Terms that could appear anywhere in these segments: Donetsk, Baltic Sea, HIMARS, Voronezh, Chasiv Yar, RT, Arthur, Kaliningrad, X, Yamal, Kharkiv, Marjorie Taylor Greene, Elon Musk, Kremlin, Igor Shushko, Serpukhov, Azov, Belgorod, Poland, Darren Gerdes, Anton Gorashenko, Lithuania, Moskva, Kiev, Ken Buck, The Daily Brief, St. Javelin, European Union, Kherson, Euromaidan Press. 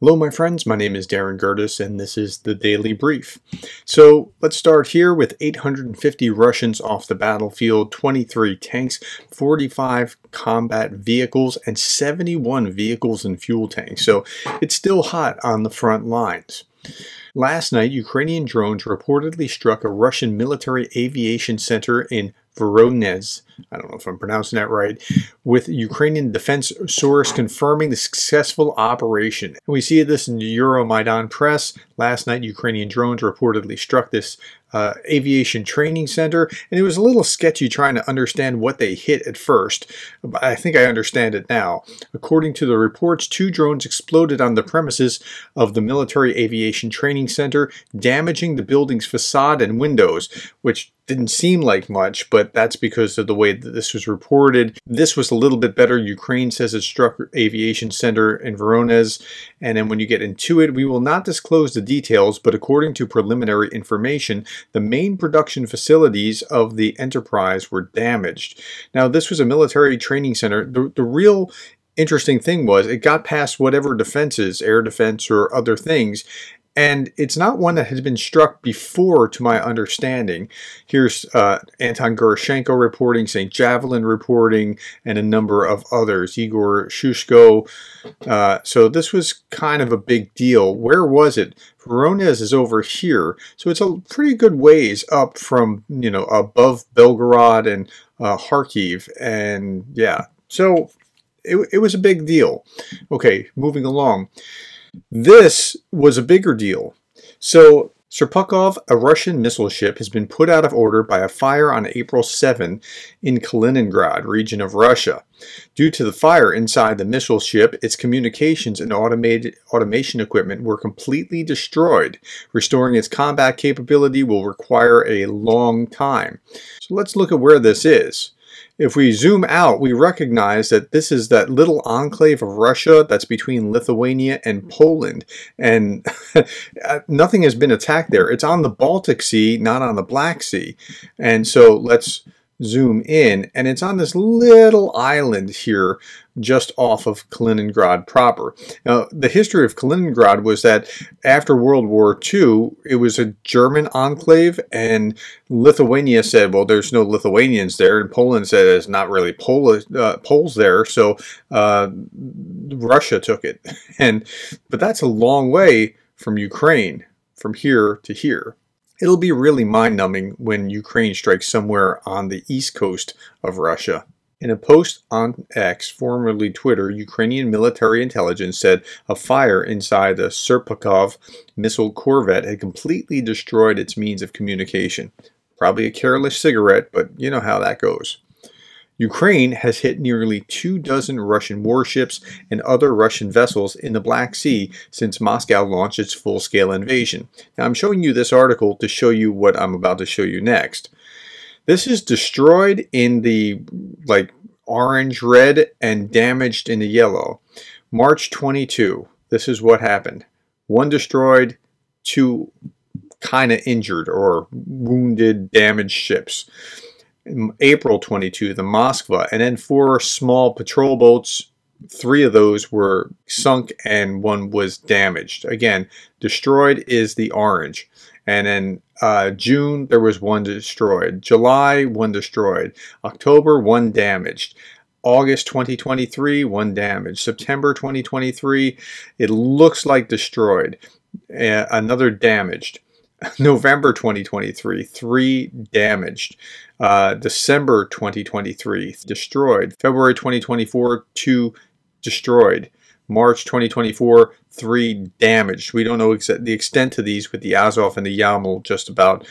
Hello, my friends. My name is Darren Gerdes, and this is The Daily Brief. So let's start here with 850 Russians off the battlefield, 23 tanks, 45 combat vehicles, and 71 vehicles and fuel tanks. So it's still hot on the front lines. Last night, Ukrainian drones reportedly struck a Russian military aviation center in Voronezh, I don't know if I'm pronouncing that right, with Ukrainian defense source confirming the successful operation. And we see this in the Euromaidan Press. Last night, Ukrainian drones reportedly struck this aviation training center, and it was a little sketchy trying to understand what they hit at first, but I think I understand it now. According to the reports, two drones exploded on the premises of the military aviation training center, damaging the building's facade and windows, which didn't seem like much, but that's because of the way that this was reported. This was a little bit better. Ukraine says it struck aviation center in Voronezh, and then when you get into it, we will not disclose the details, but according to preliminary information, the main production facilities of the enterprise were damaged. Now, this was a military training center. The real interesting thing was it got past whatever defenses, air defense or other things, and it's not one that has been struck before, to my understanding. Here's Anton Gorashenko reporting, St. Javelin reporting, and a number of others, Igor Shushko. So this was kind of a big deal. Where was it? Voronezh is over here, so it's a pretty good ways up from, you know, above Belgorod and Kharkiv, and yeah. So it was a big deal. Okay, moving along. This was a bigger deal. So Serpukhov, a Russian missile ship, has been put out of order by a fire on April 7 in Kaliningrad, region of Russia. Due to the fire inside the missile ship, its communications and automation equipment were completely destroyed. Restoring its combat capability will require a long time. So let's look at where this is. If we zoom out, we recognize that this is that little enclave of Russia that's between Lithuania and Poland, and nothing has been attacked there. It's on the Baltic Sea, not on the Black Sea. And so let's zoom in, and it's on this little island here just off of Kaliningrad proper. Now, the history of Kaliningrad was that after World War II, it was a German enclave, and Lithuania said, well, there's no Lithuanians there, and Poland said there's not really Poles there, so Russia took it. But that's a long way from Ukraine, from here to here. It'll be really mind-numbing when Ukraine strikes somewhere on the east coast of Russia. In a post on X, formerly Twitter, Ukrainian military intelligence said a fire inside the Serpukhov missile corvette had completely destroyed its means of communication. Probably a careless cigarette, but you know how that goes. Ukraine has hit nearly 24 Russian warships and other Russian vessels in the Black Sea since Moscow launched its full-scale invasion. Now, I'm showing you this article to show you what I'm about to show you next. This is destroyed in the, like, orange, red, and damaged in the yellow. March 22, this is what happened. One destroyed, two kind of injured or wounded, damaged ships. April 22, the Moskva, and then four small patrol boats. Three of those were sunk and one was damaged. Again, destroyed is the orange. And then June, there was one destroyed. July, one destroyed. October, one damaged. August 2023, one damaged. September 2023, it looks like destroyed. Another damaged. November 2023, three damaged. December 2023, destroyed. February 2024, two destroyed. March 2024, three damaged. We don't know the extent to these with the Azov and the Yamal just about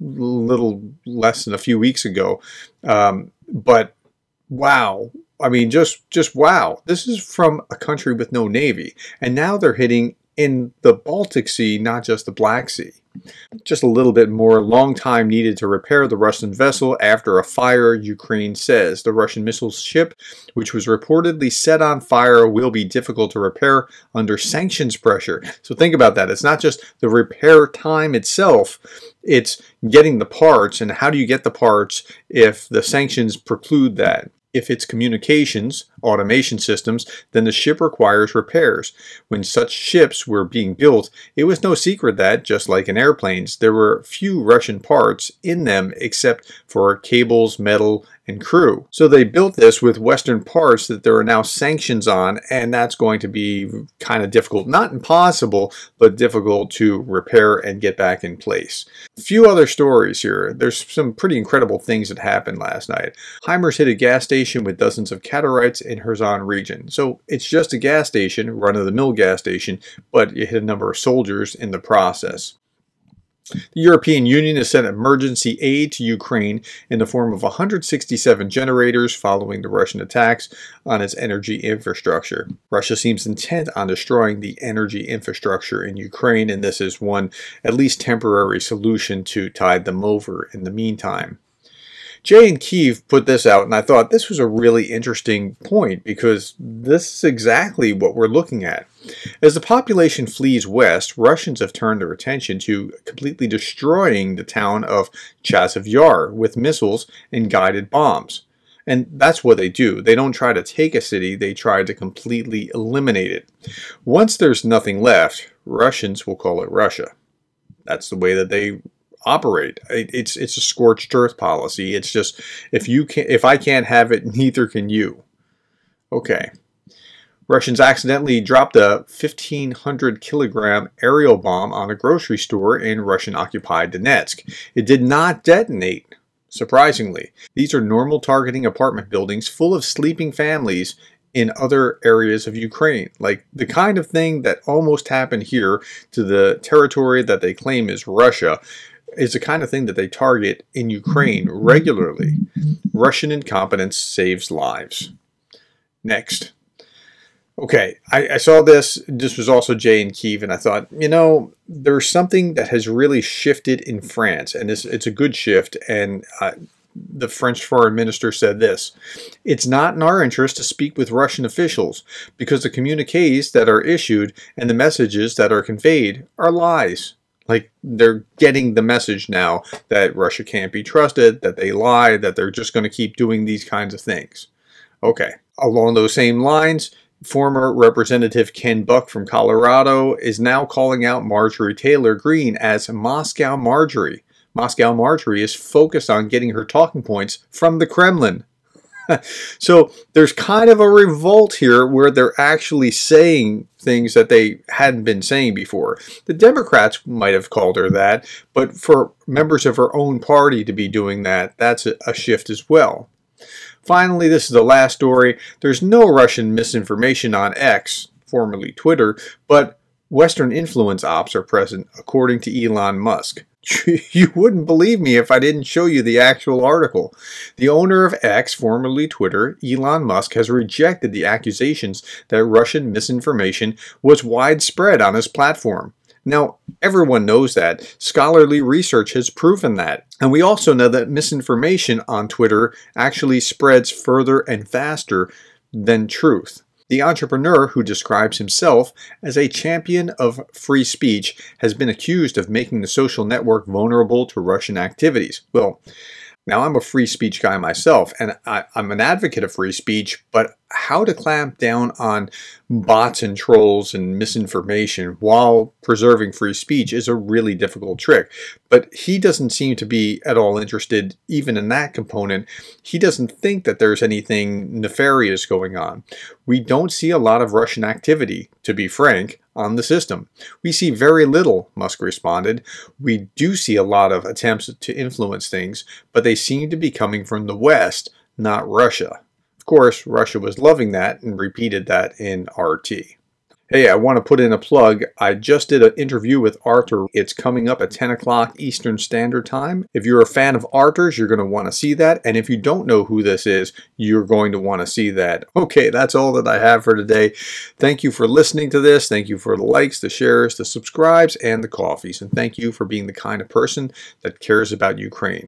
little less than a few weeks ago. But wow. I mean, just wow. This is from a country with no navy. And now they're hitting in the Baltic Sea, not just the Black Sea. Just a little bit more. Long time needed to repair the Russian vessel after a fire, Ukraine says. The Russian missile ship, which was reportedly set on fire, will be difficult to repair under sanctions pressure. So think about that. It's not just the repair time itself. It's getting the parts. And how do you get the parts if the sanctions preclude that? If it's communications, automation systems, then the ship requires repairs. When such ships were being built, it was no secret that, just like in airplanes, there were few Russian parts in them except for cables, metal, and crew. So they built this with Western parts that there are now sanctions on, and that's going to be kind of difficult. Not impossible, but difficult to repair and get back in place. A few other stories here. There's some pretty incredible things that happened last night. HIMARS hit a gas station with dozens of Catarites in Kherson region. So it's just a gas station, run-of-the-mill gas station, but it hit a number of soldiers in the process. The European Union has sent emergency aid to Ukraine in the form of 167 generators following the Russian attacks on its energy infrastructure. Russia seems intent on destroying the energy infrastructure in Ukraine, and this is one, at least temporary, solution to tide them over in the meantime. Jay and Kiev put this out, and I thought this was a really interesting point because this is exactly what we're looking at. As the population flees west, Russians have turned their attention to completely destroying the town of Chasiv Yar with missiles and guided bombs. And that's what they do. They don't try to take a city, they try to completely eliminate it. Once there's nothing left, Russians will call it Russia. That's the way that they operate. It's a scorched earth policy. It's just, if I can't have it, neither can you. Okay. Russians accidentally dropped a 1,500-kilogram aerial bomb on a grocery store in Russian-occupied Donetsk. It did not detonate, surprisingly. These are normal targeting apartment buildings full of sleeping families in other areas of Ukraine, like the kind of thing that almost happened here to the territory that they claim is Russia. Is the kind of thing that they target in Ukraine regularly. Russian incompetence saves lives. Next. Okay, I saw this. This was also Jay and Kiev, and I thought, you know, there's something that has really shifted in France, and it's a good shift, and the French foreign minister said this: it's not in our interest to speak with Russian officials because the communiques that are issued and the messages that are conveyed are lies. Like, they're getting the message now that Russia can't be trusted, that they lie, that they're just going to keep doing these kinds of things. Okay. Along those same lines, former Representative Ken Buck from Colorado is now calling out Marjorie Taylor Greene as Moscow Marjorie. Moscow Marjorie is focused on getting her talking points from the Kremlin. So there's kind of a revolt here where they're actually saying things that they hadn't been saying before. The Democrats might have called her that, but for members of her own party to be doing that, that's a shift as well. Finally, this is the last story. There's no Russian misinformation on X, formerly Twitter, but Western influence ops are present, according to Elon Musk. You wouldn't believe me if I didn't show you the actual article. The owner of X, formerly Twitter, Elon Musk, has rejected the accusations that Russian misinformation was widespread on his platform. Now, everyone knows that. Scholarly research has proven that. And we also know that misinformation on Twitter actually spreads further and faster than truth. The entrepreneur, who describes himself as a champion of free speech, has been accused of making the social network vulnerable to Russian activities. Well, now I'm a free speech guy myself, and I'm an advocate of free speech, but how to clamp down on bots and trolls and misinformation while preserving free speech is a really difficult trick. But he doesn't seem to be at all interested even in that component. He doesn't think that there's anything nefarious going on. We don't see a lot of Russian activity, to be frank, on the system. We see very little, Musk responded. We do see a lot of attempts to influence things, but they seem to be coming from the West, not Russia. Of course, Russia was loving that and repeated that in RT. Hey, I want to put in a plug. I just did an interview with Arthur. It's coming up at 10 o'clock Eastern Standard Time. If you're a fan of Arthur's, you're going to want to see that. And if you don't know who this is, you're going to want to see that. Okay, that's all that I have for today. Thank you for listening to this. Thank you for the likes, the shares, the subscribes, and the coffees. And thank you for being the kind of person that cares about Ukraine.